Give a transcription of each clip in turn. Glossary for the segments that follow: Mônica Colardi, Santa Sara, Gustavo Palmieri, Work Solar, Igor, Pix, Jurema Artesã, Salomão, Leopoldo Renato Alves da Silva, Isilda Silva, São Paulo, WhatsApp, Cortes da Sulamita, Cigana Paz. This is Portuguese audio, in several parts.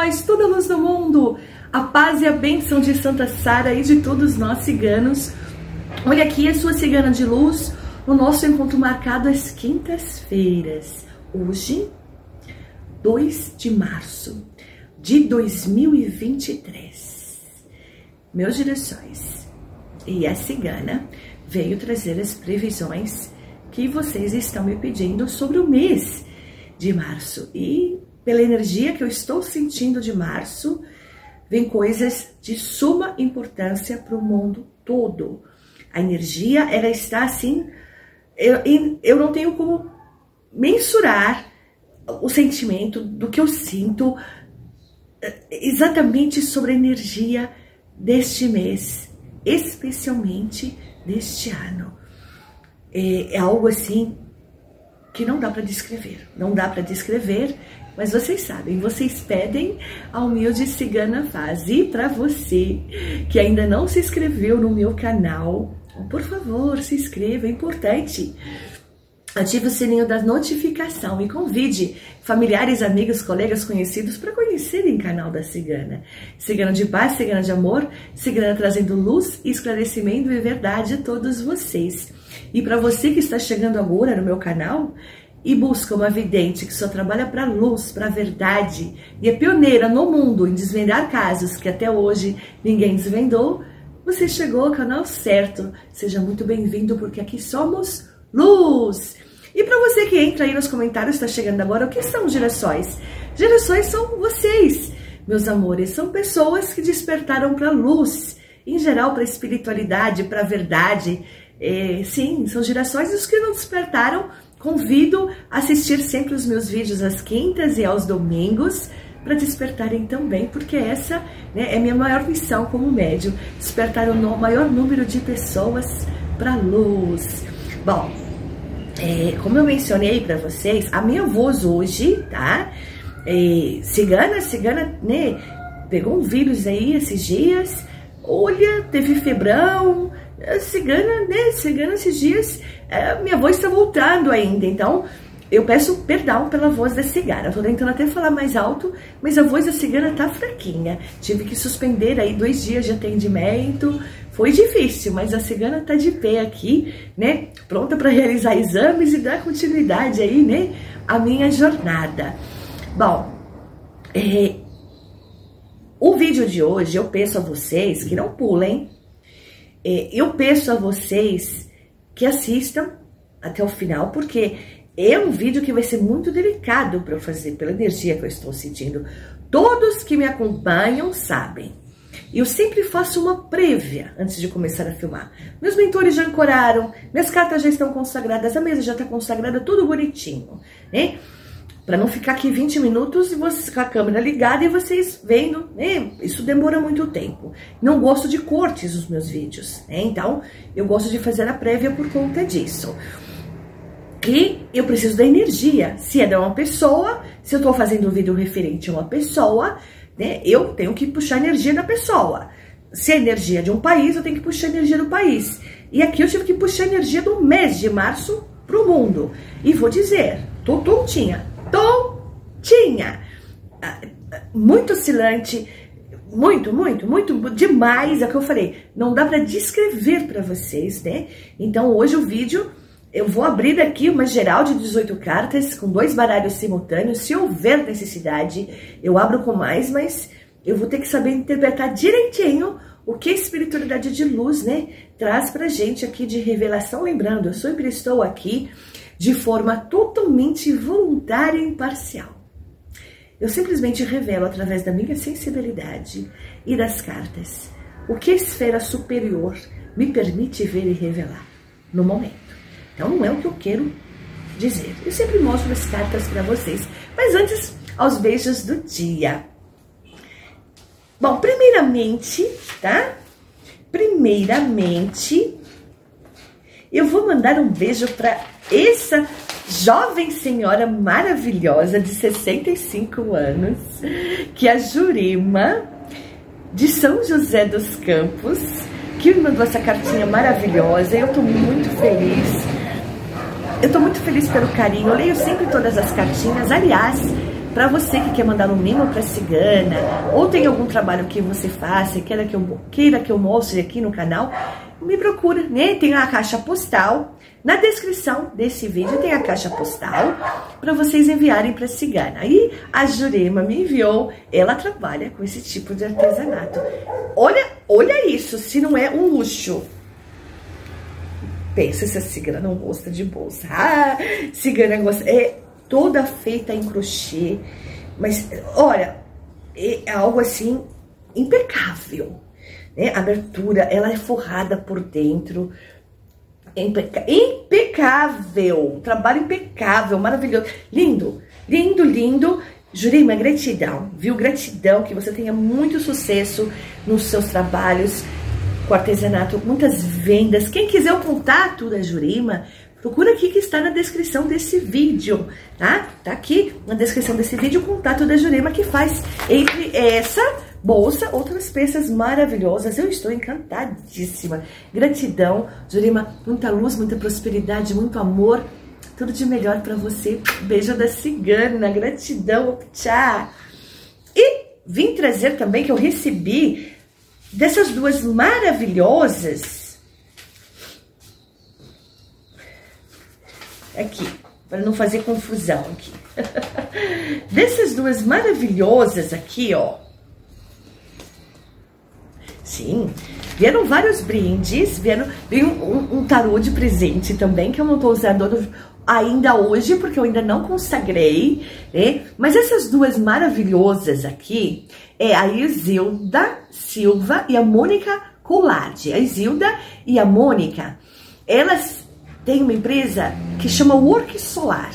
nós, toda a luz do mundo, a paz e a bênção de Santa Sara e de todos nós ciganos. Olha aqui a sua cigana de luz, o nosso encontro marcado às quintas-feiras, hoje, 2 de março de 2023. Meus direções, e a cigana veio trazer as previsões que vocês estão me pedindo sobre o mês de março. E pela energia que eu estou sentindo de março, vem coisas de suma importância para o mundo todo. A energia, ela está assim, eu não tenho como mensurar o sentimento do que eu sinto exatamente sobre a energia deste mês, especialmente deste ano. É algo assim que não dá para descrever, mas vocês sabem, vocês pedem a humilde Cigana Paz. E para você que ainda não se inscreveu no meu canal, por favor, se inscreva, é importante. Ative o sininho da notificação e convide familiares, amigos, colegas, conhecidos para conhecerem o canal da Cigana. Cigana de paz, cigana de amor, cigana trazendo luz, esclarecimento e verdade a todos vocês. E para você que está chegando agora no meu canal e busca uma vidente que só trabalha para a luz, para a verdade e é pioneira no mundo em desvendar casos que até hoje ninguém desvendou, você chegou ao canal certo. Seja muito bem-vindo, porque aqui somos luz! E para você que entra aí nos comentários, está chegando agora, o que são gerações? Gerações são vocês, meus amores, são pessoas que despertaram para a luz, em geral para a espiritualidade, para a verdade. É, sim, são gerações. Os que não despertaram, convido a assistir sempre os meus vídeos às quintas e aos domingos, para despertarem também, porque essa, né, é minha maior missão como médium, despertar o maior número de pessoas para a luz. Bom, como eu mencionei para vocês, a minha voz hoje, tá? Cigana, né? Pegou um vírus aí esses dias, olha, teve febrão, cigana, né? Cigana esses dias, minha voz tá voltando ainda, então eu peço perdão pela voz da cigana. Tô tentando até falar mais alto, mas a voz da cigana tá fraquinha. Tive que suspender aí 2 dias de atendimento. Foi difícil, mas a cigana tá de pé aqui, né? Pronta para realizar exames e dar continuidade aí, né? A minha jornada. Bom, o vídeo de hoje eu peço a vocês que não pulem. Eu peço a vocês que assistam até o final, porque é um vídeo que vai ser muito delicado para eu fazer, pela energia que eu estou sentindo. Todos que me acompanham sabem. Eu sempre faço uma prévia antes de começar a filmar. Meus mentores já ancoraram, minhas cartas já estão consagradas, a mesa já está consagrada, tudo bonitinho, né? Para não ficar aqui 20 minutos com a câmera ligada e vocês vendo, né? Isso demora muito tempo. Não gosto de cortes nos meus vídeos, né? Então, eu gosto de fazer a prévia por conta disso. E eu preciso da energia. Se é de uma pessoa, se eu estou fazendo um vídeo referente a uma pessoa, né, eu tenho que puxar a energia da pessoa. Se é energia de um país, eu tenho que puxar a energia do país. E aqui eu tive que puxar a energia do mês de março pro mundo. E vou dizer, tô tontinha. Tontinha! Muito oscilante, muito demais. É o que eu falei, não dá para descrever para vocês, né? Então hoje o vídeo, eu vou abrir aqui uma geral de 18 cartas com 2 baralhos simultâneos. Se houver necessidade, eu abro com mais, mas eu vou ter que saber interpretar direitinho o que a espiritualidade de luz, né, traz pra gente aqui de revelação. Lembrando, eu sempre estou aqui de forma totalmente voluntária e imparcial. Eu simplesmente revelo através da minha sensibilidade e das cartas o que a esfera superior me permite ver e revelar no momento. Então, não é o que eu quero dizer. Eu sempre mostro as cartas para vocês. Mas antes, aos beijos do dia. Bom, primeiramente, tá? Primeiramente, eu vou mandar um beijo para essa jovem senhora maravilhosa de 65 anos, que é a Jurema, de São José dos Campos, que me mandou essa cartinha maravilhosa. Eu tô muito feliz. Eu tô muito feliz pelo carinho. Eu leio sempre todas as cartinhas. Aliás, Para você que quer mandar um mimo para cigana, ou tem algum trabalho que você faça, queira que eu mostre aqui no canal, me procura, né? Tem a caixa postal. Na descrição desse vídeo tem a caixa postal para vocês enviarem para cigana. E a Jurema me enviou, ela trabalha com esse tipo de artesanato. Olha isso, se não é um luxo. Pensa se a cigana não gosta de bolsa. Ah, cigana gosta. É toda feita em crochê. Mas, olha, é algo assim impecável. Né? A abertura, ela é forrada por dentro. Impecável, trabalho impecável, maravilhoso, lindo, lindo, lindo. Jurema, gratidão, viu? Gratidão, que você tenha muito sucesso nos seus trabalhos com artesanato, muitas vendas. Quem quiser o contato da Jurema, procura aqui que está na descrição desse vídeo, tá? Tá aqui na descrição desse vídeo o contato da Jurema, que faz entre essa bolsa, outras peças maravilhosas. Eu estou encantadíssima. Gratidão, Jurema. Muita luz, muita prosperidade, muito amor. Tudo de melhor para você. Beijo da cigana. Gratidão. Tchau. E vim trazer também que eu recebi dessas duas maravilhosas. Aqui, para não fazer confusão aqui. Dessas duas maravilhosas aqui, ó. Sim, vieram vários brindes, veio um tarô de presente também, que eu não tô usando ainda hoje, porque eu ainda não consagrei, né? Mas essas duas maravilhosas aqui, é a Isilda Silva e a Mônica Colardi. A Isilda e a Mônica, elas têm uma empresa que chama Work Solar.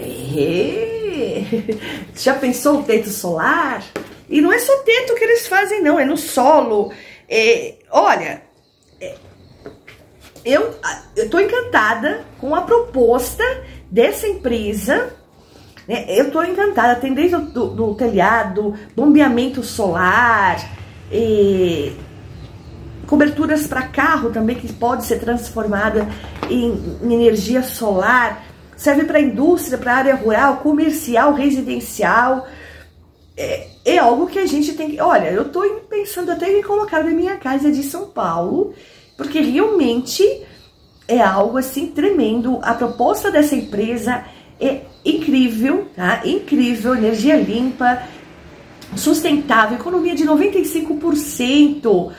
É. Já pensou o teto solar? E não é só teto que eles fazem, não. É no solo. Olha, eu tô encantada com a proposta dessa empresa. Né? Eu tô encantada. Tem desde do telhado, bombeamento solar, coberturas para carro também, que pode ser transformada em energia solar. Serve para indústria, para área rural, comercial, residencial. É algo que a gente tem que... Olha, eu tô pensando até em colocar na minha casa de São Paulo, porque realmente é algo assim tremendo. A proposta dessa empresa é incrível, tá? Incrível, energia limpa, sustentável, economia de 95%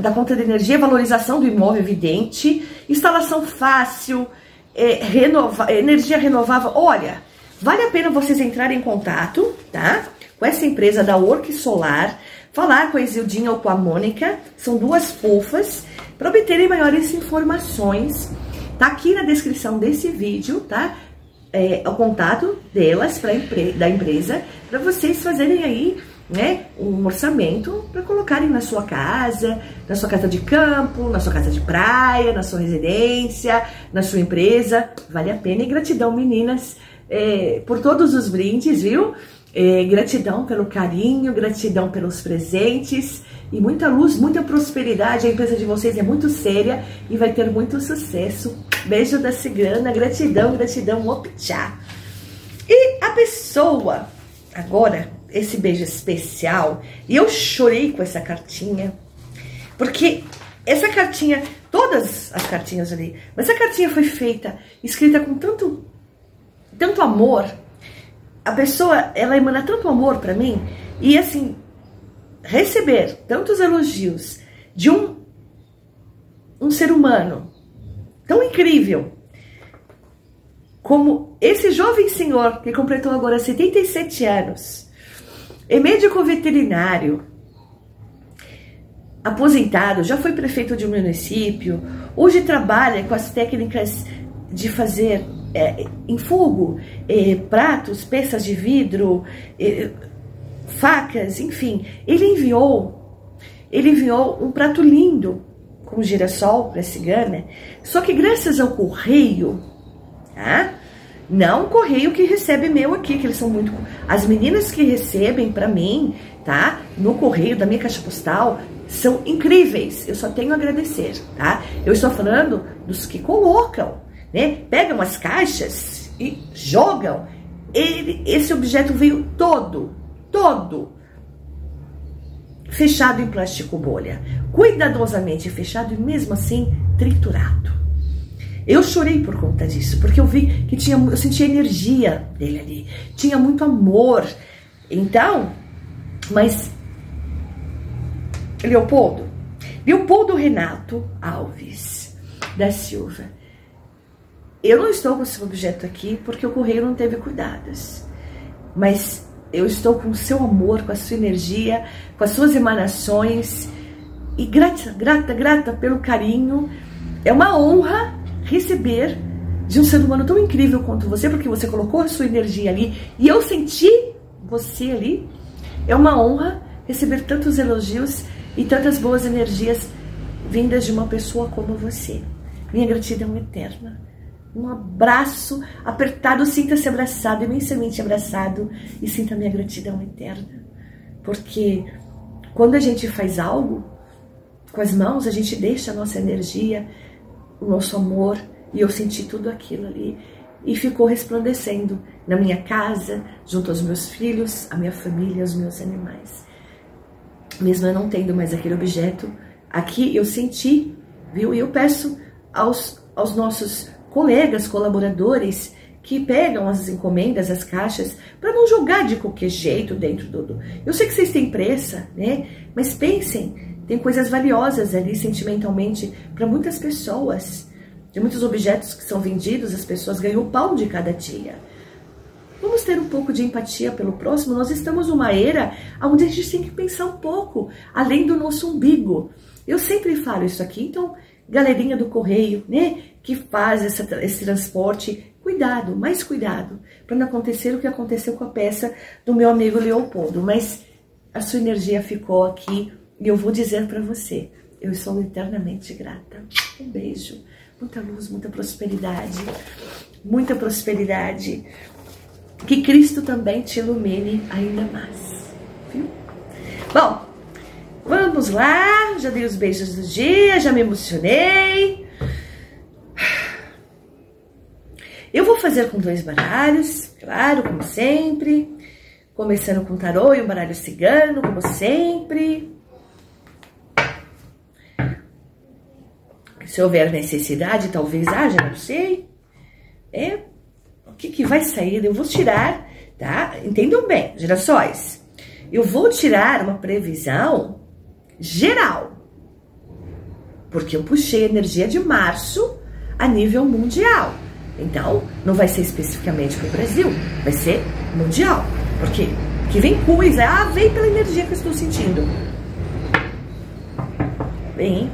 da conta de energia, valorização do imóvel evidente, instalação fácil, energia renovável. Olha, vale a pena vocês entrarem em contato, tá? Com essa empresa da Work Solar, falar com a Isildinha ou com a Mônica, são duas fofas, para obterem maiores informações. Tá aqui na descrição desse vídeo, tá? O contato delas, da empresa, para vocês fazerem aí, né, um orçamento para colocarem na sua casa de campo, na sua casa de praia, na sua residência, na sua empresa. Vale a pena. E gratidão, meninas, por todos os brindes, viu? Gratidão pelo carinho, gratidão pelos presentes e muita luz, muita prosperidade. A empresa de vocês é muito séria e vai ter muito sucesso. Beijo da cigana, gratidão, gratidão, optá. E a pessoa, agora, esse beijo especial, e eu chorei com essa cartinha, porque essa cartinha, todas as cartinhas ali, mas essa cartinha foi feita, escrita com tanto amor. A pessoa, ela emana tanto amor pra mim, e assim, receber tantos elogios de um ser humano tão incrível, como esse jovem senhor que completou agora 77 anos, é médico veterinário, aposentado, já foi prefeito de um município, hoje trabalha com as técnicas de fazer... em fogo, pratos, peças de vidro, facas, enfim. Ele enviou um prato lindo com girassol para cigana, só que graças ao correio, tá? Não o correio que recebe meu aqui, que eles são muito... As meninas que recebem para mim, tá? No correio da minha caixa postal, são incríveis. Eu só tenho a agradecer, tá? Eu estou falando dos que colocam, né? Pegam as caixas e jogam esse objeto veio todo fechado em plástico bolha, cuidadosamente fechado e mesmo assim triturado. Eu chorei por conta disso, porque eu vi que tinha, eu senti a energia dele ali, tinha muito amor. Então, mas Leopoldo Renato Alves da Silva, eu não estou com esse objeto aqui porque o correio não teve cuidados, mas eu estou com o seu amor, com a sua energia, com as suas emanações, e grata pelo carinho. É uma honra receber de um ser humano tão incrível quanto você, porque você colocou a sua energia ali e eu senti você ali. É uma honra receber tantos elogios e tantas boas energias vindas de uma pessoa como você. Minha gratidão eterna. Um abraço apertado, sinta-se abraçado, imensamente abraçado, e sinta a minha gratidão eterna. Porque quando a gente faz algo com as mãos, a gente deixa a nossa energia, o nosso amor, e eu senti tudo aquilo ali. E ficou resplandecendo na minha casa, junto aos meus filhos, a minha família, aos meus animais. Mesmo eu não tendo mais aquele objeto, aqui eu senti, viu? E eu peço aos nossos colegas, colaboradores, que pegam as encomendas, as caixas, para não jogar de qualquer jeito dentro do... Eu sei que vocês têm pressa, né? Mas pensem, tem coisas valiosas ali sentimentalmente para muitas pessoas. De muitos objetos que são vendidos, as pessoas ganham o pão de cada dia. Vamos ter um pouco de empatia pelo próximo. Nós estamos numa era onde a gente tem que pensar um pouco além do nosso umbigo. Eu sempre falo isso aqui, então, galerinha do correio, né, que faz esse transporte, cuidado, mais cuidado, para não acontecer o que aconteceu com a peça do meu amigo Leopoldo. Mas a sua energia ficou aqui e eu vou dizer para você, eu sou eternamente grata. Um beijo. Muita luz, muita prosperidade, muita prosperidade. Que Cristo também te ilumine ainda mais, viu? Bom, vamos lá. Já dei os beijos do dia, já me emocionei. Eu vou fazer com 2 baralhos, claro, como sempre. Começando com tarô e um baralho cigano, como sempre. Se houver necessidade, talvez haja, não sei. O que que vai sair? Eu vou tirar, tá? Entendam bem, gerações. Eu vou tirar uma previsão geral. Porque eu puxei a energia de março a nível mundial. Então, não vai ser especificamente para o Brasil, vai ser mundial. Porque que vem coisa, vem pela energia que eu estou sentindo. Vem, hein?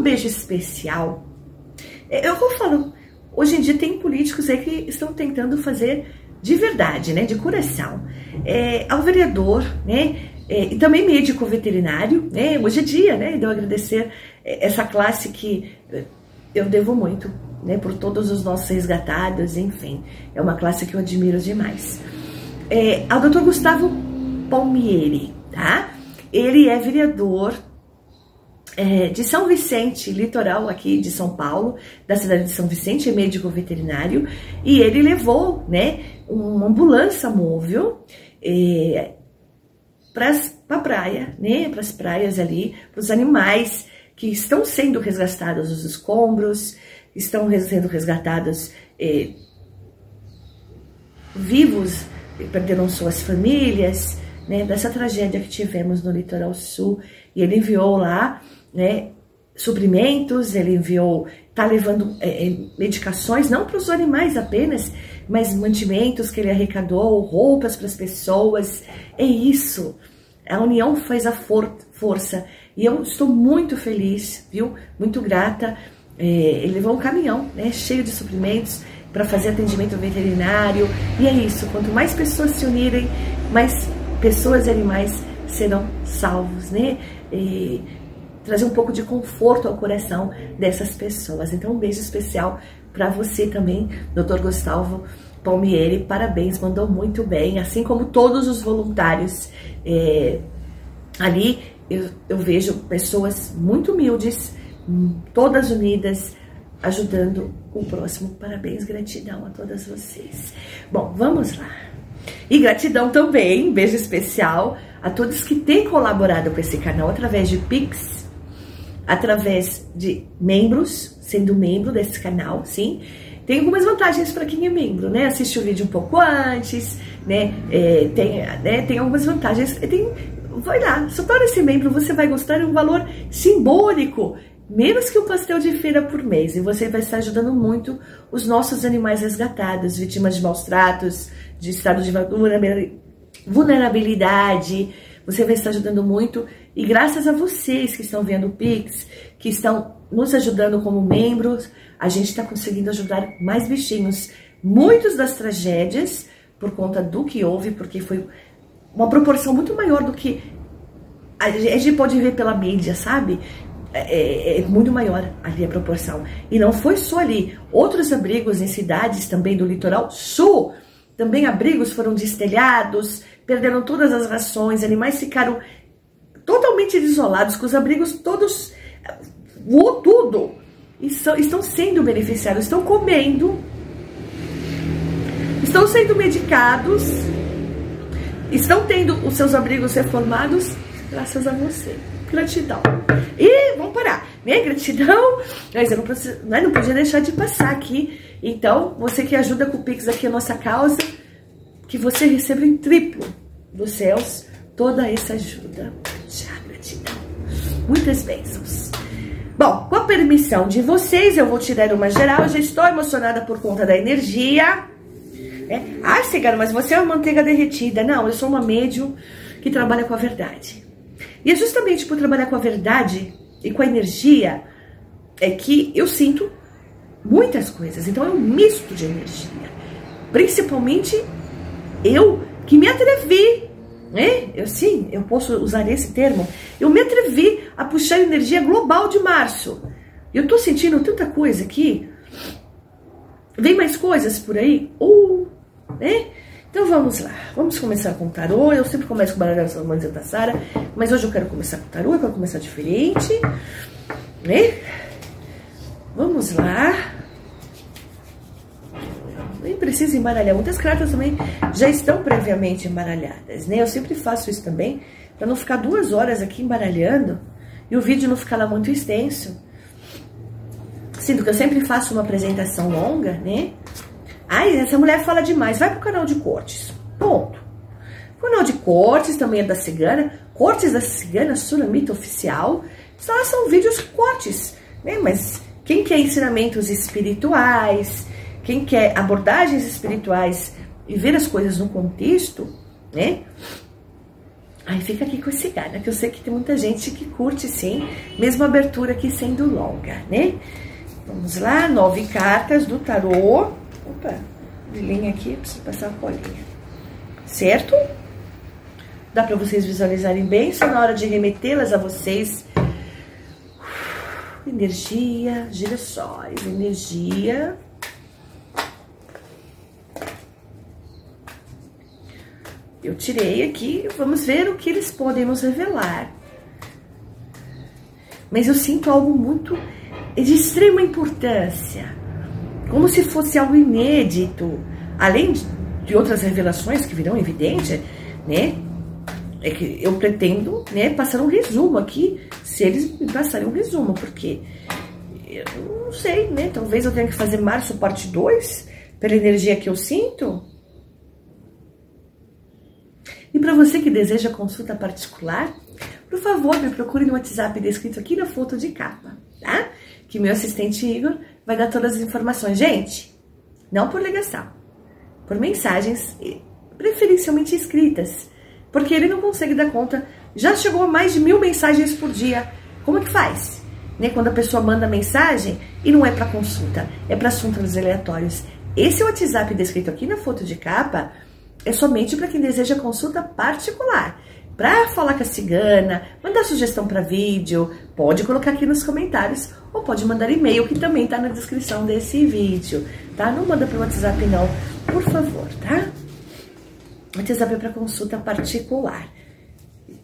Beijo especial. Eu vou falando, hoje em dia tem políticos aí que estão tentando fazer de verdade, né, de coração. Ao vereador, né, e também médico veterinário, né, hoje é dia, né, de eu agradecer essa classe que eu devo muito, né, por todos os nossos resgatados, enfim, é uma classe que eu admiro demais. Ao doutor Gustavo Palmieri, tá? Ele é vereador de São Vicente, litoral aqui de São Paulo, da cidade de São Vicente, é médico veterinário, e ele levou, né, uma ambulância móvel para a praia, né, para as praias ali, para os animais que estão sendo resgatados dos escombros, estão sendo resgatados vivos, perderam suas famílias, né, dessa tragédia que tivemos no litoral sul, e ele enviou lá, né, suprimentos, ele enviou, tá levando medicações, não para os animais apenas, mas mantimentos que ele arrecadou, roupas para as pessoas. É isso, a união faz a força, e eu estou muito feliz, viu, muito grata. Ele levou um caminhão, né, cheio de suprimentos para fazer atendimento veterinário, e é isso, quanto mais pessoas se unirem, mais pessoas e animais serão salvos, né, e trazer um pouco de conforto ao coração dessas pessoas. Então, um beijo especial para você também, Dr. Gustavo Palmieri, parabéns, mandou muito bem, assim como todos os voluntários ali, eu vejo pessoas muito humildes, todas unidas, ajudando o próximo. Parabéns, gratidão a todas vocês. Bom, vamos lá. E gratidão também, um beijo especial a todos que têm colaborado com esse canal através de Pix, através de membros, sendo membro desse canal, sim. Tem algumas vantagens para quem é membro, né? Assiste o vídeo um pouco antes, né? Tem algumas vantagens. Vai lá, só torne-se membro, você vai gostar de um valor simbólico, menos que um pastel de feira por mês. E você vai estar ajudando muito os nossos animais resgatados, vítimas de maus tratos, de estado de vulnerabilidade. Você vai estar ajudando muito. E graças a vocês que estão vendo o Pix, que estão nos ajudando como membros, a gente está conseguindo ajudar mais bichinhos. Muitas das tragédias, por conta do que houve, porque foi uma proporção muito maior do que a gente pode ver pela mídia, sabe? É muito maior ali a proporção. E não foi só ali. Outros abrigos em cidades também do litoral sul, também abrigos foram destelhados, perderam todas as rações, animais ficaram totalmente isolados, com os abrigos todos, voou tudo. E estão sendo beneficiados, estão comendo, estão sendo medicados, estão tendo os seus abrigos reformados, graças a você. Gratidão. E vamos parar, né? Gratidão. Mas eu não podia deixar de passar aqui. Então, você que ajuda com o Pix aqui a nossa causa, que você receba em triplo dos céus toda essa ajuda. Já, gratidão. Muitas bênçãos. Bom, com a permissão de vocês, eu vou tirar uma geral. Eu já estou emocionada por conta da energia. É. Ah, Cigana, mas você é uma manteiga derretida. Não, eu sou uma médium que trabalha com a verdade. E é justamente por trabalhar com a verdade e com a energia é que eu sinto muitas coisas. Então é um misto de energia. Principalmente eu que me atrevi, né? Eu sim, eu posso usar esse termo. Eu me atrevi a puxar a energia global de março. Eu tô sentindo tanta coisa aqui. Vem mais coisas por aí? Né? Então vamos lá, vamos começar com o tarô. Eu sempre começo com o baralho da Salomão e Santa Sara, mas hoje eu quero começar com o tarô, eu quero começar diferente, né? Vamos lá. Nem precisa embaralhar, muitas cartas também já estão previamente embaralhadas, né? Eu sempre faço isso também, para não ficar 2 horas aqui embaralhando e o vídeo não ficar lá muito extenso. Sinto que eu sempre faço uma apresentação longa, né? Ai, essa mulher fala demais. Vai pro canal de cortes. Ponto. O canal de cortes também é da Cigana. Cortes da Cigana, Sulamita Oficial. Só são vídeos cortes, né? Mas quem quer ensinamentos espirituais, quem quer abordagens espirituais e ver as coisas no contexto, né? Aí fica aqui com a Cigana, que eu sei que tem muita gente que curte, sim. Mesmo a abertura aqui sendo longa, né? Vamos lá, 9 cartas do tarô. Opa, de linha aqui, preciso passar uma colinha. Certo? Dá pra vocês visualizarem bem, só na hora de remetê-las a vocês. Energia, girassóis, energia. Eu tirei aqui, vamos ver o que eles podem nos revelar. Mas eu sinto algo muito de extrema importância. Como se fosse algo inédito, além de outras revelações que virão evidente, né? É que eu pretendo, né, passar um resumo aqui, se eles me passarem um resumo, porque eu não sei, né? Talvez eu tenha que fazer março parte 2, pela energia que eu sinto. E para você que deseja consulta particular, por favor, me procure no WhatsApp descrito aqui na foto de capa, tá? Que meu assistente Igor vai dar todas as informações. Gente, não por ligação, por mensagens, preferencialmente escritas, porque ele não consegue dar conta. Já chegou a mais de 1000 mensagens por dia. Como é que faz? Né? Quando a pessoa manda mensagem e não é para consulta, é para assuntos aleatórios. Esse WhatsApp descrito aqui na foto de capa é somente para quem deseja consulta particular. Para falar com a Cigana, mandar sugestão para vídeo, pode colocar aqui nos comentários ou pode mandar e-mail, que também tá na descrição desse vídeo, tá? Não manda pelo WhatsApp não, por favor, tá? Atendimento para consulta particular.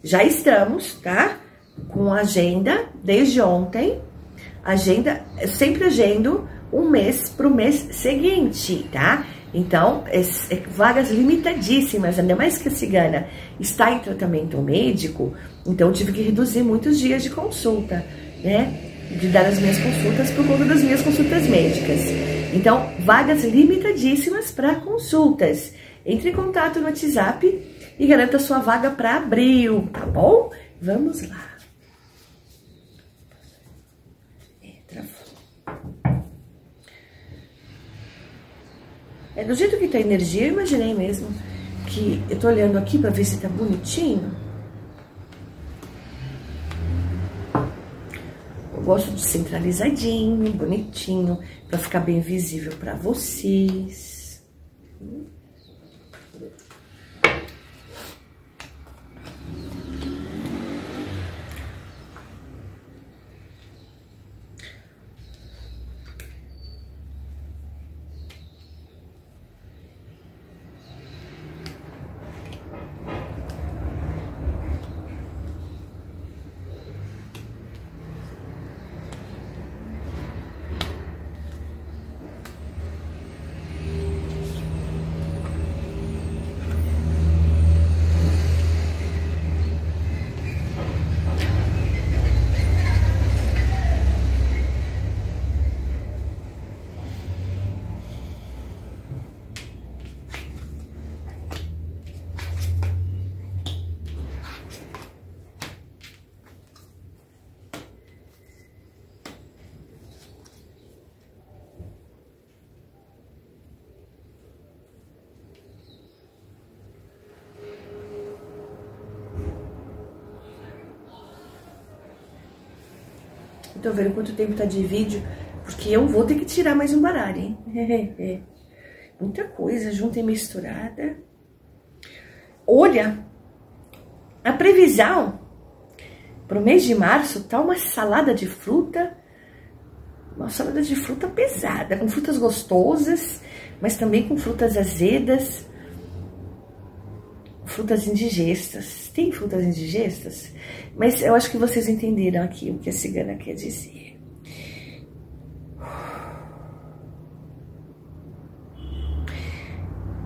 Já estamos, tá? Com agenda desde ontem. Agenda, eu sempre agendo um mês pro mês seguinte, tá? Então, vagas limitadíssimas, ainda mais que a cigana está em tratamento médico, então eu tive que reduzir muitos dias de consulta, né? De dar as minhas consultas por conta das minhas consultas médicas. Então, vagas limitadíssimas para consultas. Entre em contato no WhatsApp e garanta sua vaga para abril, tá bom? Vamos lá. É do jeito que tá a energia, eu imaginei mesmo que eu tô olhando aqui pra ver se tá bonitinho. Eu gosto de centralizadinho, bonitinho, pra ficar bem visível pra vocês. Tô vendo quanto tempo tá de vídeo, porque eu vou ter que tirar mais um baralho, hein? Muita coisa junta e misturada. Olha, a previsão pro mês de março tá uma salada de fruta, uma salada de fruta pesada, com frutas gostosas, mas também com frutas azedas, frutas indigestas. Tem frutas indigestas? Mas eu acho que vocês entenderam aqui o que a cigana quer dizer.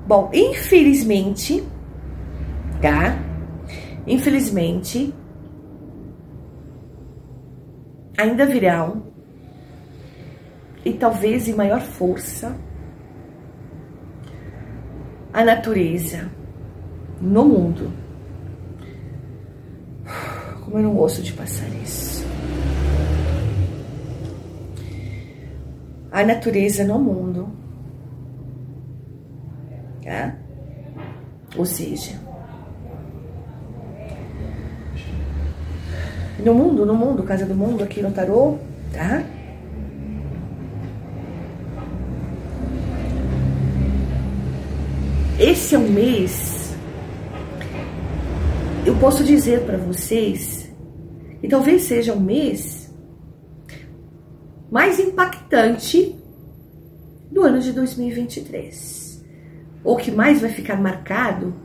Bom, infelizmente, tá? Infelizmente, ainda virão, e talvez em maior força, a natureza no mundo. Como eu não gosto de passar isso. A natureza no mundo, tá? Ou seja, no mundo, casa do mundo, aqui no tarô, tá? Esse é um mês. Eu posso dizer para vocês, e talvez seja o mês mais impactante do ano de 2023. Ou que mais vai ficar marcado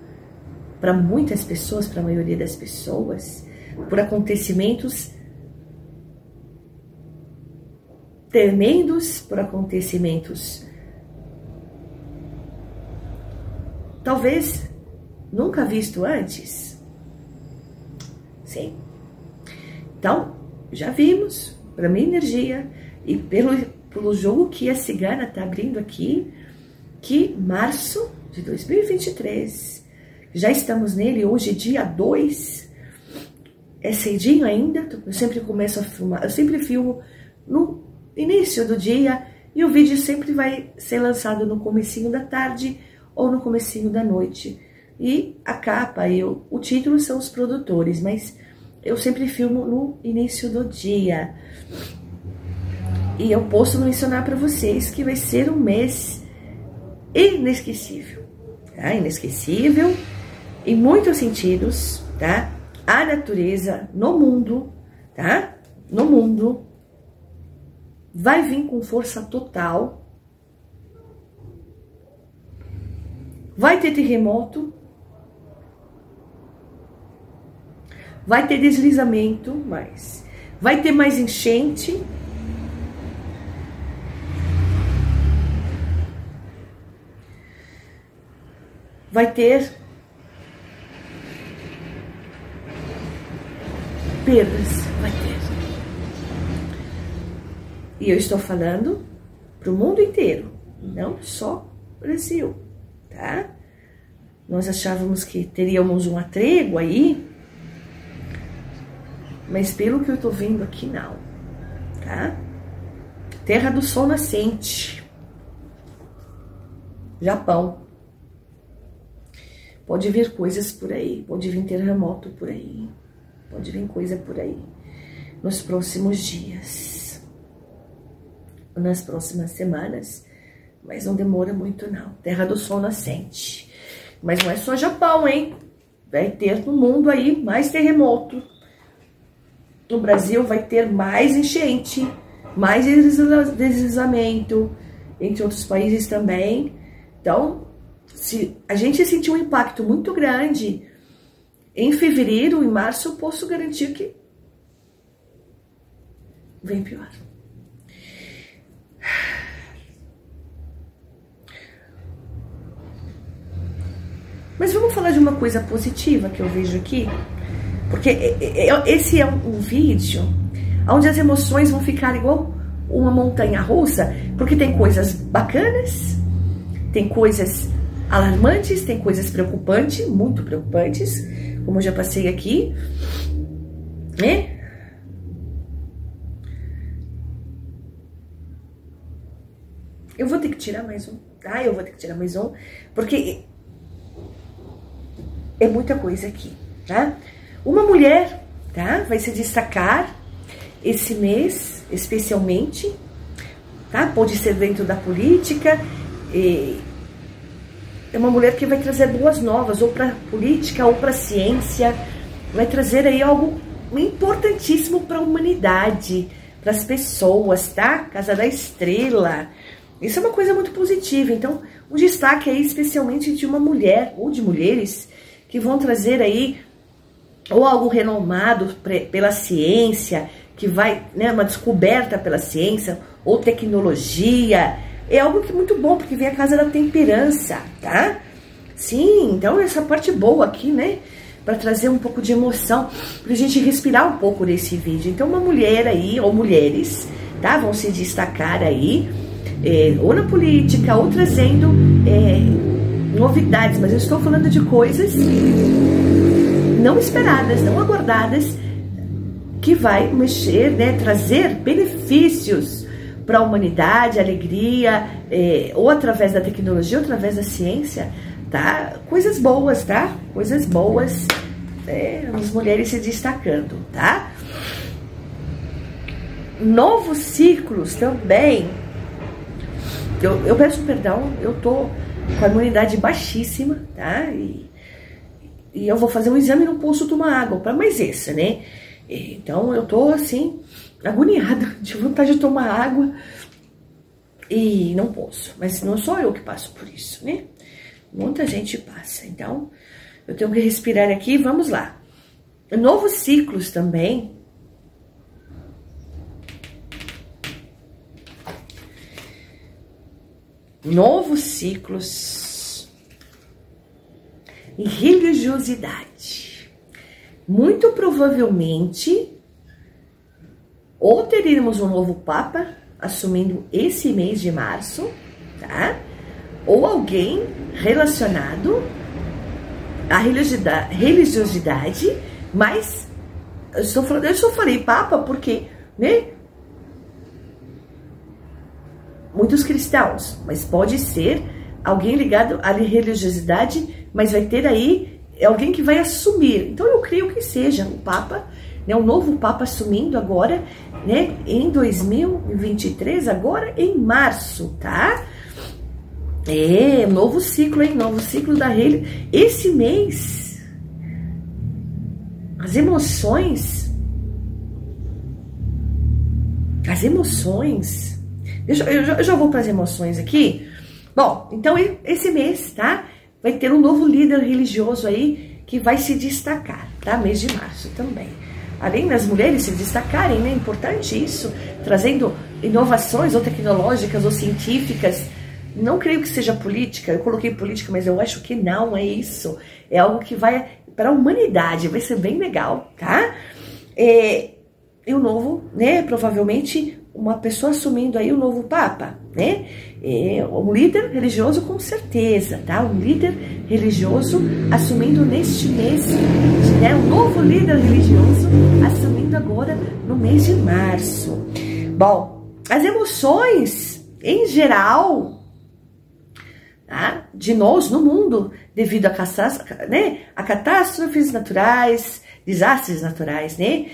para muitas pessoas, para a maioria das pessoas, por acontecimentos tremendos, por acontecimentos talvez nunca visto antes. Sim. Então, já vimos, para minha energia e pelo jogo que a cigana tá abrindo aqui, que março de 2023, já estamos nele, hoje dia 2, é cedinho ainda, eu sempre começo a filmar, eu sempre filmo no início do dia e o vídeo sempre vai ser lançado no comecinho da tarde ou no comecinho da noite. E a capa e o título são os produtores, mas eu sempre filmo no início do dia. E eu posso mencionar para vocês que vai ser um mês inesquecível, tá? Inesquecível em muitos sentidos, tá? A natureza no mundo, tá? No mundo vai vir com força total. Vai ter terremoto, vai ter deslizamento, vai ter mais enchente. Vai ter perdas, vai ter. E eu estou falando para o mundo inteiro, não só Brasil, tá? Nós achávamos que teríamos uma trégua aí, mas pelo que eu estou vendo aqui, não, tá? Terra do Sol Nascente, Japão. Pode vir coisas por aí, pode vir terremoto por aí, pode vir coisa por aí nos próximos dias, nas próximas semanas, mas não demora muito não. Terra do Sol Nascente, mas não é só Japão, hein? Vai ter no mundo aí mais terremoto, no Brasil vai ter mais enchente, mais deslizamento, entre outros países também, então... Se a gente sentiu um impacto muito grande em fevereiro e março, eu posso garantir que vem pior. Mas vamos falar de uma coisa positiva que eu vejo aqui, porque esse é um vídeo onde as emoções vão ficar igual uma montanha russa, porque tem coisas bacanas, tem coisas alarmantes, tem coisas preocupantes, muito preocupantes, como eu já passei aqui, né? Eu vou ter que tirar mais um, tá? Eu vou ter que tirar mais um, porque é muita coisa aqui, tá? Uma mulher, tá? Vai se destacar esse mês, especialmente, tá? Pode ser dentro da política, e é uma mulher que vai trazer boas novas, ou para política, ou para ciência, vai trazer aí algo importantíssimo para a humanidade, para as pessoas, tá? Casa da Estrela. Isso é uma coisa muito positiva. Então, um destaque aí especialmente de uma mulher ou de mulheres que vão trazer aí ou algo renomado pela ciência, que vai, né, uma descoberta pela ciência ou tecnologia. É algo que é muito bom, porque vem a casa da temperança, tá? Sim, então essa parte boa aqui, né? Pra trazer um pouco de emoção, pra gente respirar um pouco nesse vídeo. Então uma mulher aí, ou mulheres, tá? Vão se destacar aí, ou na política, ou trazendo novidades. Mas eu estou falando de coisas não esperadas, não aguardadas, que vai mexer, né? Trazer benefícios para a humanidade, alegria, ou através da tecnologia, ou através da ciência, tá? Coisas boas, tá? Coisas boas, as mulheres se destacando, tá? Novos ciclos também. Eu peço perdão, eu tô com a imunidade baixíssima, tá? E eu vou fazer um exame e não posso tomar água, para mais isso, né? Então eu tô assim... agoniada, de vontade de tomar água e não posso, mas não sou eu que passo por isso, né? Muita gente passa, então eu tenho que respirar aqui, vamos lá. Novos ciclos também. Novos ciclos e religiosidade. Muito provavelmente... ou teremos um novo Papa assumindo esse mês de março, tá? Ou alguém relacionado à religiosidade, mas eu só falei Papa porque, né? Muitos cristãos, mas pode ser alguém ligado à religiosidade, mas vai ter aí alguém que vai assumir. Então eu creio que seja um Papa, né, o novo Papa assumindo agora, né, em 2023, agora em março, tá? Um novo ciclo, hein? Novo ciclo da rede. Esse mês, as emoções, eu já vou para as emoções aqui. Bom, então esse mês, tá? vai ter um novo líder religioso aí que vai se destacar, tá? Mês de março também. Além das mulheres se destacarem, né? Importante isso, trazendo inovações ou tecnológicas ou científicas. Não creio que seja política, eu coloquei política, mas eu acho que não é isso. É algo que vai para a humanidade, vai ser bem legal, tá? E o novo, né? Provavelmente uma pessoa assumindo aí o novo Papa, né? Um líder religioso com certeza, tá? Um líder religioso assumindo neste mês, né? Um novo líder religioso assumindo agora no mês de março. Bom, as emoções em geral, tá? De nós no mundo, devido a catástrofes naturais, desastres naturais, né?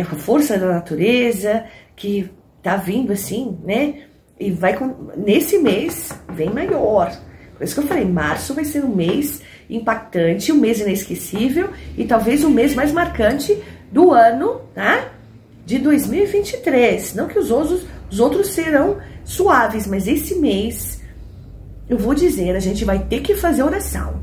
A força da natureza que tá vindo assim, né? E vai nesse mês vem maior. Por isso que eu falei, março vai ser um mês impactante, um mês inesquecível e talvez o mês mais marcante do ano, tá? De 2023. Não que os outros serão suaves, mas esse mês eu vou dizer, a gente vai ter que fazer oração.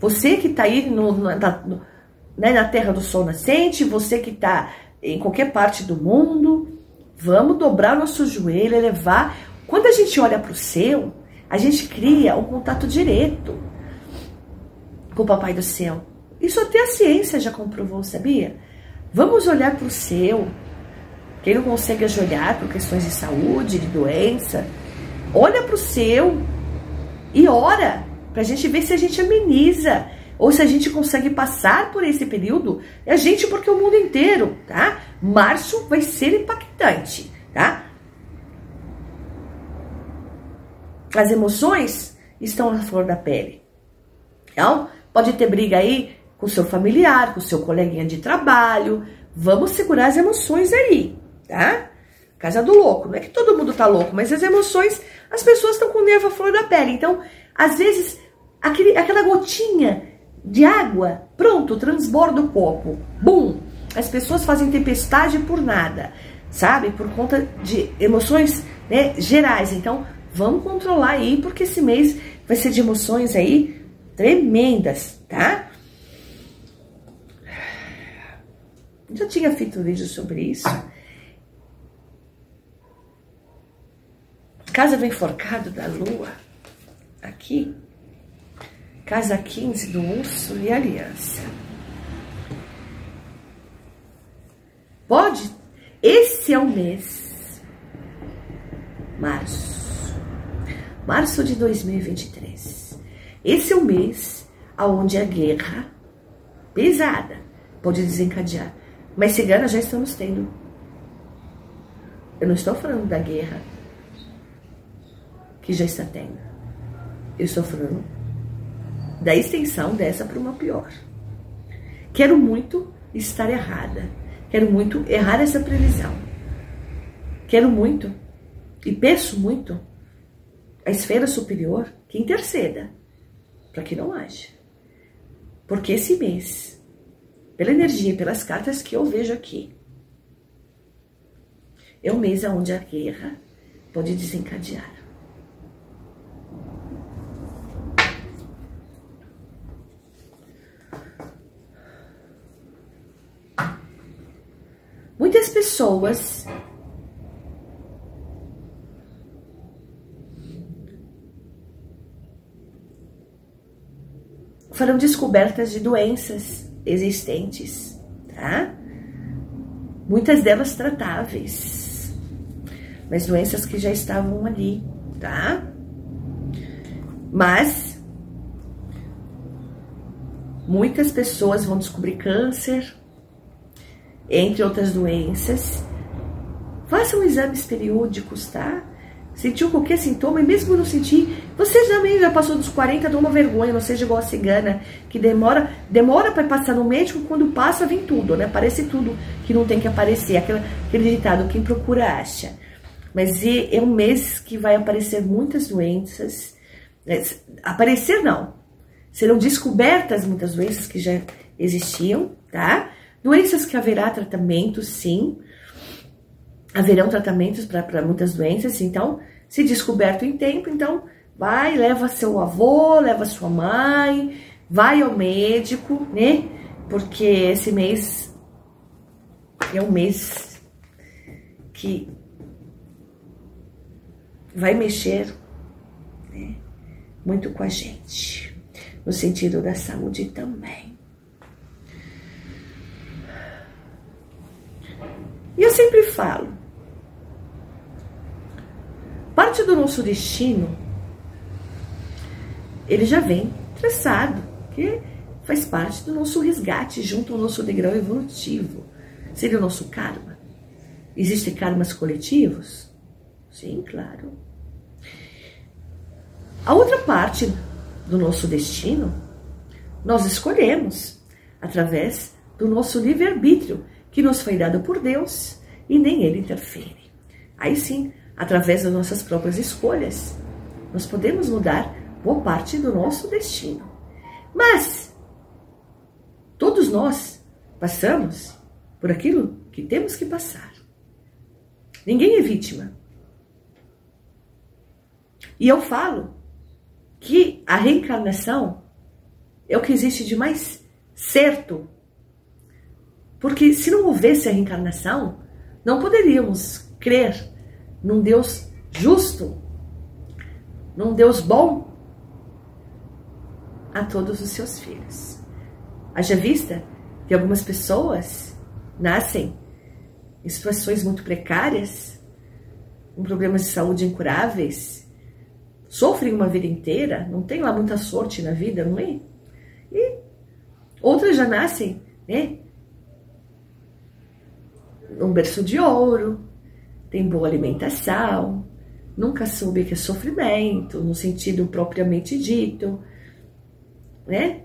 Você que está aí na terra do sol nascente, você que está em qualquer parte do mundo, vamos dobrar nosso joelho, elevar. Quando a gente olha para o céu, a gente cria um contato direto com o Papai do Céu. Isso até a ciência já comprovou, sabia? Vamos olhar para o céu. Quem não consegue ajoelhar por questões de saúde, de doença, olha para o céu e ora, pra gente ver se a gente ameniza, ou se a gente consegue passar por esse período, porque o mundo inteiro, tá? Março vai ser impactante, tá? As emoções estão na flor da pele. Então, pode ter briga aí com o seu familiar, com o seu coleguinha de trabalho, vamos segurar as emoções aí, tá? Casa do louco, não é que todo mundo tá louco, mas as emoções, as pessoas estão com o nervo à flor da pele, então, às vezes, aquela gotinha de água, pronto, transborda o copo, bum, as pessoas fazem tempestade por nada, sabe, por conta de emoções, né, gerais, então, vamos controlar aí, porque esse mês vai ser de emoções aí tremendas, tá? Já tinha feito um vídeo sobre isso. Casa do enforcado da lua, aqui, casa 15 do urso e aliança. Pode, esse é o mês, março de 2023. Esse é o mês aonde a guerra pesada pode desencadear, mas cigana já estamos tendo. Eu não estou falando da guerra que já está tendo. Eu estou falando da extensão dessa para uma pior. Quero muito estar errada. Quero muito errar essa previsão. Quero muito e peço muito a esfera superior que interceda para que não haja. Porque esse mês, pela energia e pelas cartas que eu vejo aqui, é um mês onde a guerra pode desencadear. Muitas pessoas foram descobertas de doenças existentes, tá? Muitas delas tratáveis, mas doenças que já estavam ali, tá? Mas muitas pessoas vão descobrir câncer, entre outras doenças. Façam exames periódicos, tá? Sentiu qualquer sintoma, e mesmo não sentir, você também já passou dos 40, dá uma vergonha, não seja igual a cigana, que demora para passar no médico, quando passa, vem tudo, né? Aparece tudo que não tem que aparecer, aquele ditado, quem procura acha. Mas é um mês que vai aparecer muitas doenças, aparecer não, serão descobertas muitas doenças que já existiam, tá? Doenças que haverá tratamento, sim. Haverão tratamentos para muitas doenças, então, se descoberto em tempo, então, Vai, leva seu avô, leva sua mãe, vai ao médico, né? Porque esse mês é um mês que vai mexer, né, muito com a gente, no sentido da saúde também. E eu sempre falo, parte do nosso destino, ele já vem traçado, que faz parte do nosso resgate junto ao nosso degrau evolutivo. Seria o nosso karma. Existem karmas coletivos? Sim, claro. A outra parte do nosso destino, nós escolhemos através do nosso livre-arbítrio, que nos foi dado por Deus e nem ele interfere. Aí sim, através das nossas próprias escolhas, nós podemos mudar boa parte do nosso destino. Mas todos nós passamos por aquilo que temos que passar. Ninguém é vítima. E eu falo que a reencarnação é o que existe de mais certo. Porque se não houvesse a reencarnação, não poderíamos crer num Deus justo, num Deus bom a todos os seus filhos. Haja vista que algumas pessoas nascem em situações muito precárias, com problemas de saúde incuráveis, sofrem uma vida inteira, não tem lá muita sorte na vida, não é? E outras já nascem, né, num berço de ouro, tem boa alimentação, nunca soube que é sofrimento, no sentido propriamente dito, né?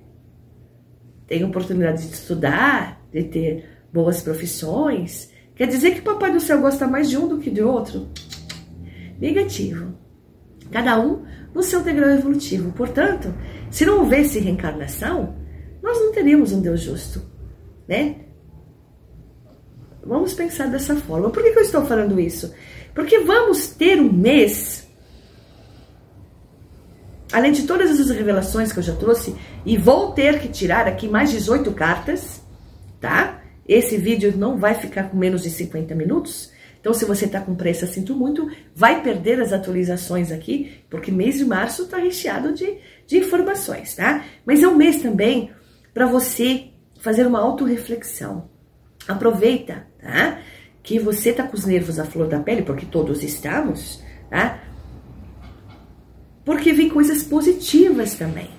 Tem oportunidade de estudar, de ter boas profissões. Quer dizer que o Papai do Céu gosta mais de um do que de outro? Negativo. Cada um no seu degrau evolutivo. Portanto, se não houvesse reencarnação, nós não teríamos um Deus justo, né? Vamos pensar dessa forma. Por que eu estou falando isso? Porque vamos ter um mês, além de todas essas revelações que eu já trouxe, e vou ter que tirar aqui mais 18 cartas, tá? Esse vídeo não vai ficar com menos de 50 minutos, então se você tá com pressa, sinto muito, vai perder as atualizações aqui, porque mês de março tá recheado de informações, tá? Mas é um mês também para você fazer uma autorreflexão. Aproveita, tá? Que você tá com os nervos à flor da pele, porque todos estamos, tá? Porque vem coisas positivas também.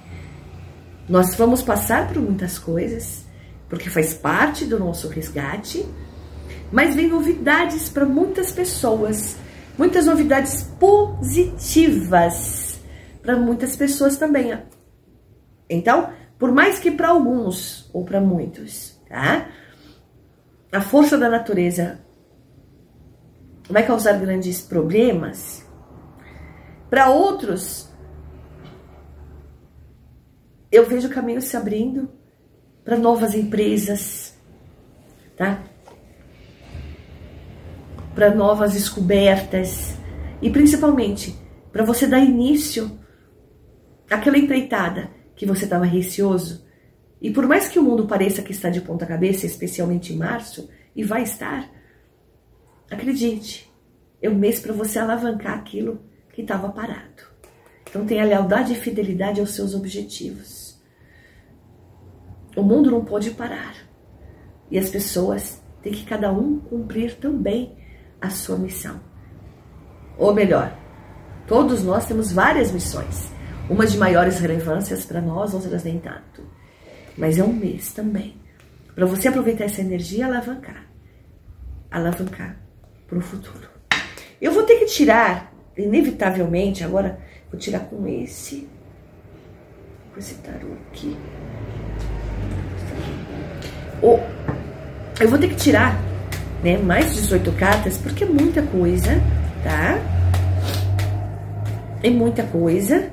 Nós vamos passar por muitas coisas, porque faz parte do nosso resgate, mas vem novidades para muitas pessoas, muitas novidades positivas para muitas pessoas também. Então, por mais que para alguns ou para muitos, tá? A força da natureza vai causar grandes problemas. Para outros, eu vejo caminhos se abrindo para novas empresas, tá? Para novas descobertas e principalmente para você dar início àquela empreitada que você estava receoso. E por mais que o mundo pareça que está de ponta cabeça, especialmente em março, e vai estar, acredite, é um mês para você alavancar aquilo que estava parado. Então tenha lealdade e fidelidade aos seus objetivos. O mundo não pode parar. E as pessoas têm que cada um cumprir também a sua missão. Ou melhor, todos nós temos várias missões. Umas de maiores relevâncias para nós, outras nem tanto. Mas é um mês também para você aproveitar essa energia e alavancar para o futuro. Eu vou ter que tirar, inevitavelmente, agora vou tirar com esse tarô aqui. Eu vou ter que tirar, né, mais 18 cartas, porque é muita coisa, tá? É muita coisa.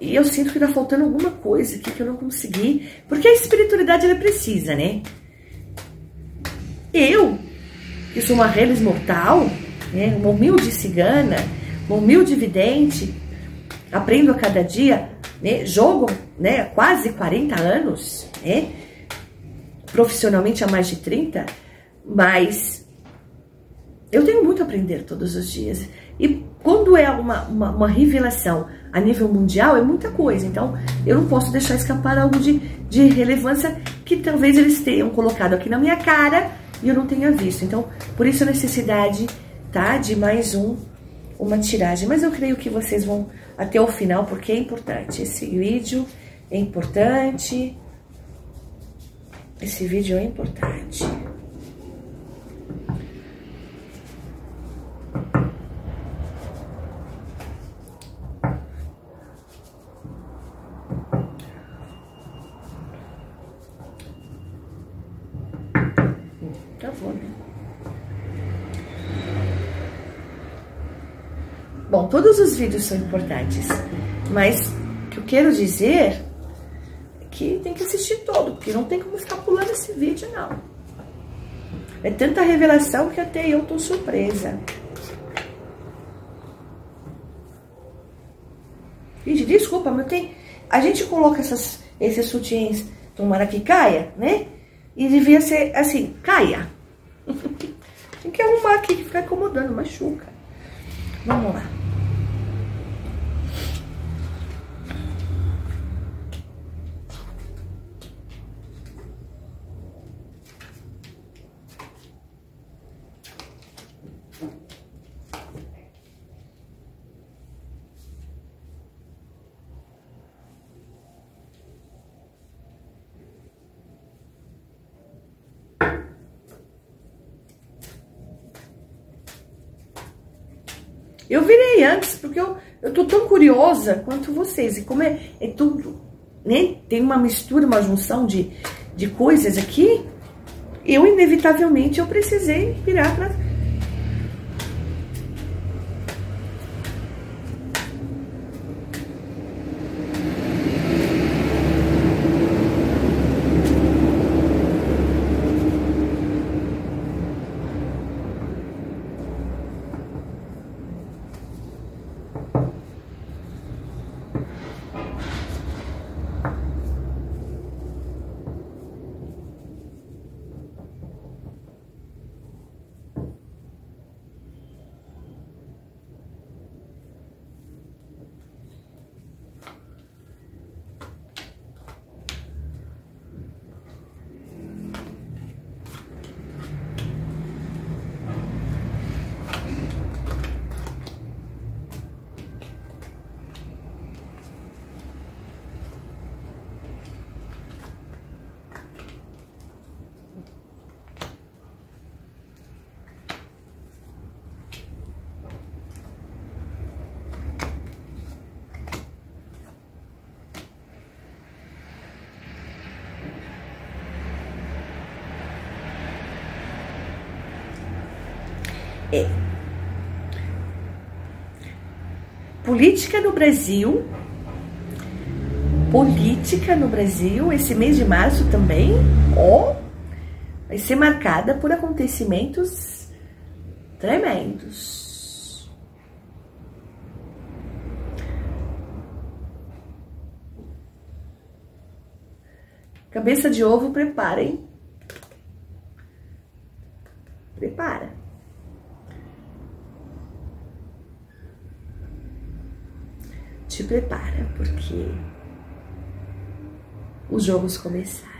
E eu sinto que tá faltando alguma coisa aqui que eu não consegui. Porque a espiritualidade, ela precisa, né? Eu, que sou uma reles mortal, né, uma humilde cigana, uma humilde vidente, aprendo a cada dia, né? Jogo, né? Quase 40 anos, né? Profissionalmente há mais de 30, mas eu tenho muito a aprender todos os dias. E quando é uma revelação a nível mundial, é muita coisa. Então, eu não posso deixar escapar algo de relevância que talvez eles tenham colocado aqui na minha cara e eu não tenha visto. Então, por isso a necessidade, tá, de mais uma tiragem. Mas eu creio que vocês vão até o final, porque é importante. Esse vídeo é importante. Esse vídeo é importante. Bom, todos os vídeos são importantes, mas o que eu quero dizer é que tem que assistir todo, porque não tem como ficar pulando esse vídeo, não. É tanta revelação que até eu tô surpresa. Gente, desculpa, mas tem... A gente coloca esses sutiãs do Maraquicaia, né? E devia ser assim, caia. Tem que arrumar aqui, que fica incomodando, machuca. Vamos lá. Eu virei antes, porque eu tô tão curiosa quanto vocês. E como é tudo, né? Tem uma mistura, uma junção de coisas aqui. Eu, inevitavelmente, eu precisei virar pra... Política no Brasil, esse mês de março também, ó, vai ser marcada por acontecimentos tremendos. Cabeça de ovo, preparem. Prepara. Te prepara, porque os jogos começaram.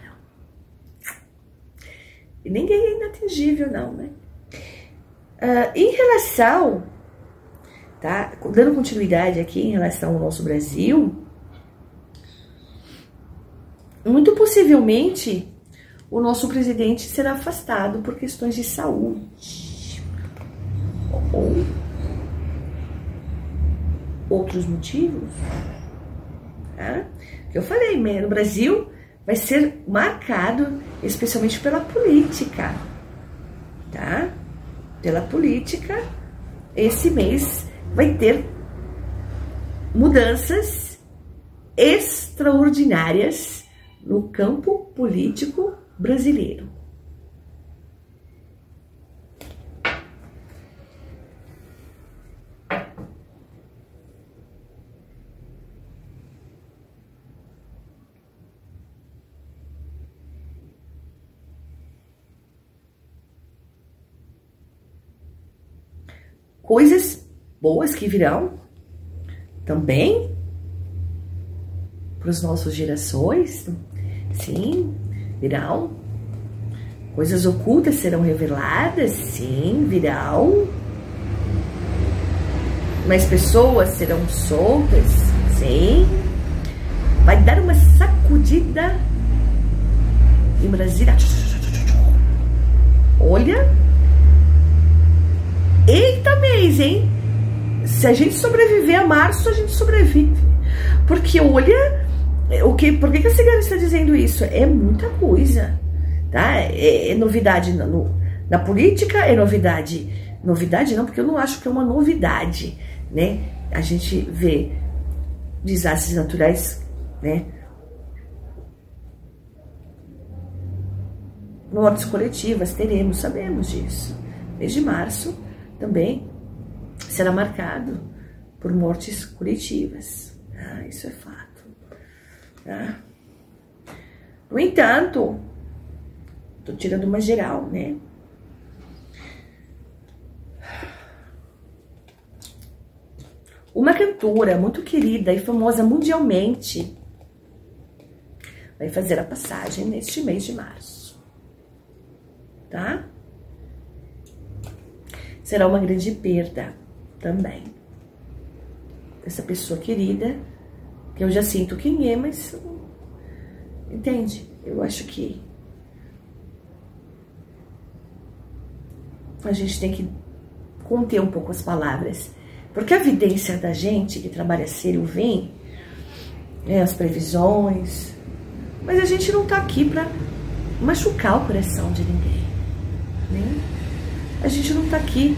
E ninguém é inatingível, não, né? Em relação, tá? Dando continuidade aqui em relação ao nosso Brasil, muito possivelmente o nosso presidente será afastado por questões de saúde. Ou outros motivos, tá? Eu falei, no Brasil vai ser marcado especialmente pela política, tá? Pela política, esse mês vai ter mudanças extraordinárias no campo político brasileiro. coisas boas que virão também para as nossas gerações. Sim, virão. Coisas ocultas serão reveladas. Sim, virão. Mas pessoas serão soltas. Sim. Vai dar uma sacudida em Brasília. Olha. Eita mês, hein? Se a gente sobreviver a março, a gente sobrevive. Porque olha, por que a cigana está dizendo isso? É muita coisa, tá? É novidade na política, é novidade. Novidade não, porque eu não acho que é uma novidade, né? A gente vê desastres naturais, né? Mortes coletivas, sabemos disso. Mês de março também será marcado por mortes coletivas. Ah, isso é fato. Ah. No entanto, tô tirando uma geral, né? Uma cantora muito querida e famosa mundialmente vai fazer a passagem neste mês de março, tá? Será uma grande perda também. Essa pessoa querida, que eu já sinto quem é, mas... Entende? Eu acho que a gente tem que conter um pouco as palavras. Porque a evidência da gente que trabalha ser ou vem, né, as previsões, mas a gente não tá aqui pra machucar o coração de ninguém, né? A gente não tá aqui,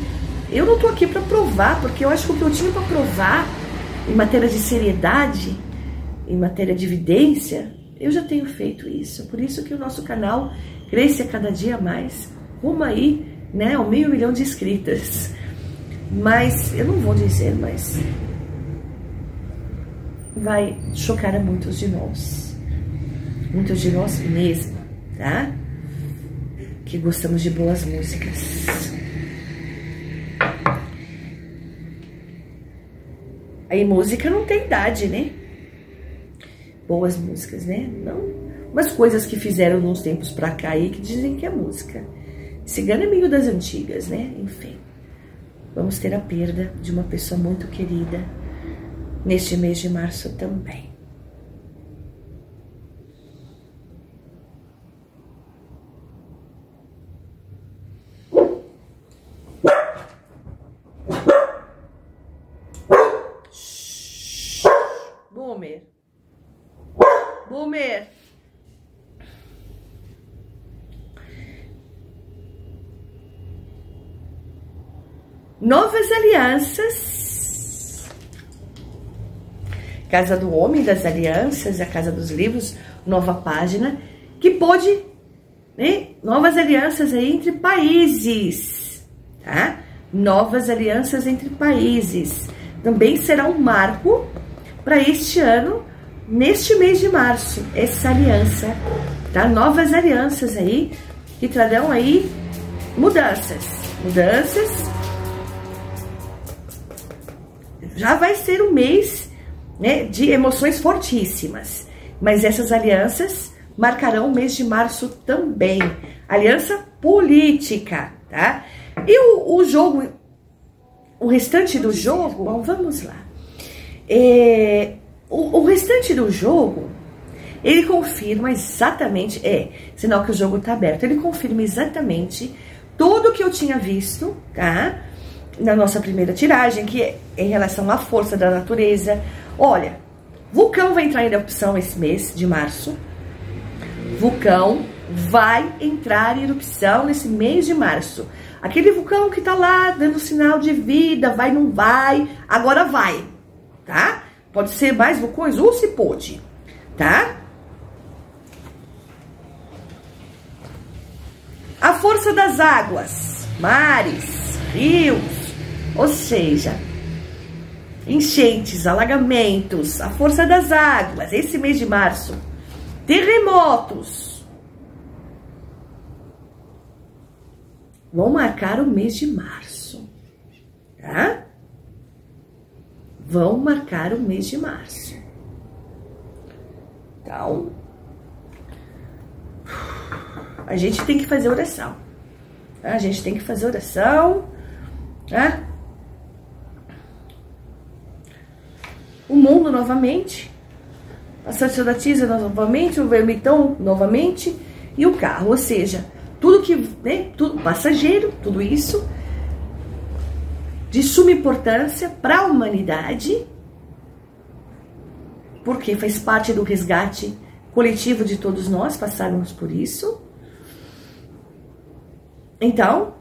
eu não tô aqui pra provar, porque eu acho que o que eu tinha pra provar em matéria de seriedade, em matéria de evidência, eu já tenho feito isso. Por isso que o nosso canal cresce cada dia mais, rumo aí, né, ao 1.000 milhão de inscritas. Mas, eu não vou dizer, mas vai chocar a muitos de nós. Muitos de nós mesmo, tá? Que gostamos de boas músicas. Aí música não tem idade, né? Boas músicas, né? Não. Umas coisas que fizeram nos tempos pra cá aí que dizem que é música. Cigana é meio das antigas, né? Enfim. Vamos ter a perda de uma pessoa muito querida neste mês de março também. Boomer. Boomer. Novas alianças, Casa do Homem das Alianças, a Casa dos Livros, nova página, que pode, né, novas alianças aí entre países, tá? Novas alianças entre países, também será um marco para este ano, neste mês de março, essa aliança, tá? Novas alianças aí, que trarão aí mudanças, já vai ser um mês, né, de emoções fortíssimas, mas essas alianças marcarão o mês de março também. Aliança política, tá? E o jogo, o restante do jogo, bom, vamos lá. O restante do jogo, ele confirma exatamente, sinal que o jogo tá aberto, ele confirma exatamente tudo que eu tinha visto, tá? Na nossa primeira tiragem, que é em relação à força da natureza. Olha, vulcão vai entrar em erupção esse mês de março. Vulcão vai entrar em erupção nesse mês de março. Aquele vulcão que tá lá dando sinal de vida, vai, não vai, agora vai, tá? Pode ser mais vulcões, ou se pode, tá? A força das águas, mares, rios. Ou seja, enchentes, alagamentos, a força das águas, esse mês de março, terremotos, vão marcar o mês de março. tá? Vão marcar o mês de março. Então, a gente tem que fazer oração. A gente tem que fazer oração, tá? O mundo novamente, a sacerdotisa novamente, o vermitão novamente e o carro, ou seja, tudo que, né, tudo passageiro, tudo isso de suma importância para a humanidade, porque faz parte do resgate coletivo de todos nós, passarmos por isso. Então,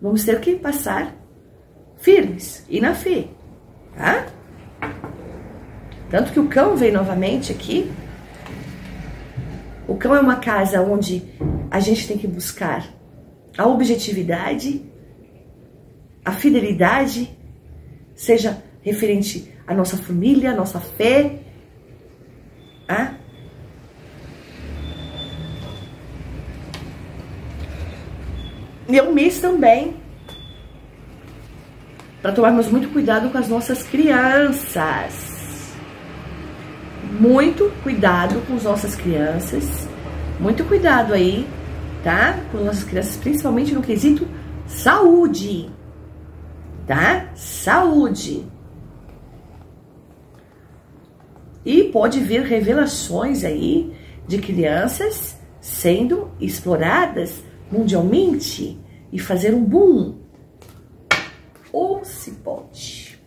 vamos ter que passar firmes e na fé, tá? Tanto que o cão vem novamente aqui. O cão é uma casa onde a gente tem que buscar a objetividade, a fidelidade, seja referente à nossa família, à nossa fé, a e é um mês também para tomarmos muito cuidado com as nossas crianças. Muito cuidado com as nossas crianças, muito cuidado aí, tá? Com as nossas crianças, principalmente no quesito saúde, tá? Saúde. E pode vir revelações aí de crianças sendo exploradas mundialmente e fazer um boom. Ou se pode.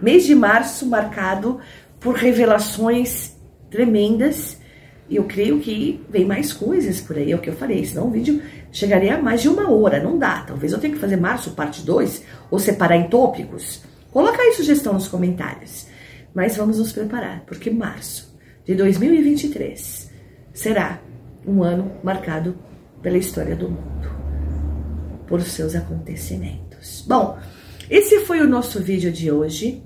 Mês de março marcado por revelações tremendas, e eu creio que vem mais coisas por aí, é o que eu falei, senão o vídeo chegaria a mais de uma hora, não dá, talvez eu tenha que fazer março parte 2, ou separar em tópicos, coloca aí sugestão nos comentários, mas vamos nos preparar, porque março de 2023 será um ano marcado pela história do mundo, por seus acontecimentos. Bom, esse foi o nosso vídeo de hoje.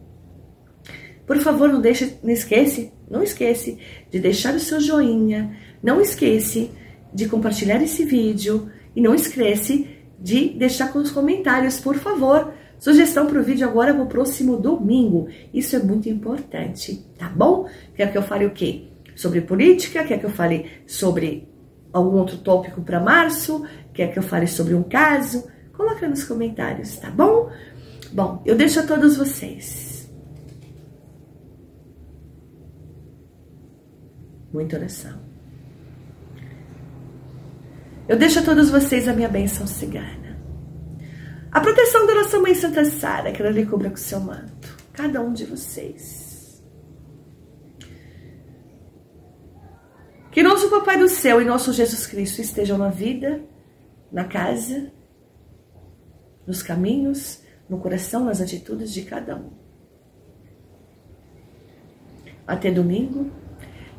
Por favor, não esquece de deixar o seu joinha, não esquece de compartilhar esse vídeo e não esquece de deixar com os comentários, por favor, sugestão para o vídeo agora no próximo domingo. Isso é muito importante, tá bom? Quer que eu fale o quê? Sobre política? Quer que eu fale sobre algum outro tópico para março? Quer que eu fale sobre um caso? Coloca nos comentários, tá bom? Bom, eu deixo a todos vocês muita oração. Eu deixo a todos vocês a minha bênção cigana, a proteção da nossa mãe Santa Sara, que ela lhe cubra com seu manto, cada um de vocês. Que nosso Papai do Céu e nosso Jesus Cristo estejam na vida, na casa, nos caminhos, no coração, nas atitudes de cada um. Até domingo,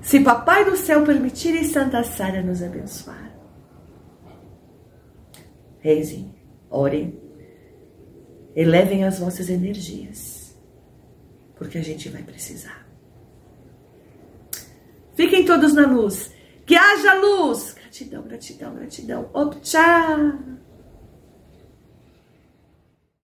se Papai do Céu permitir e Santa Sara nos abençoar. Rezem, orem, elevem as vossas energias, porque a gente vai precisar. Fiquem todos na luz, que haja luz! Gratidão, gratidão, gratidão. Oh, tchau!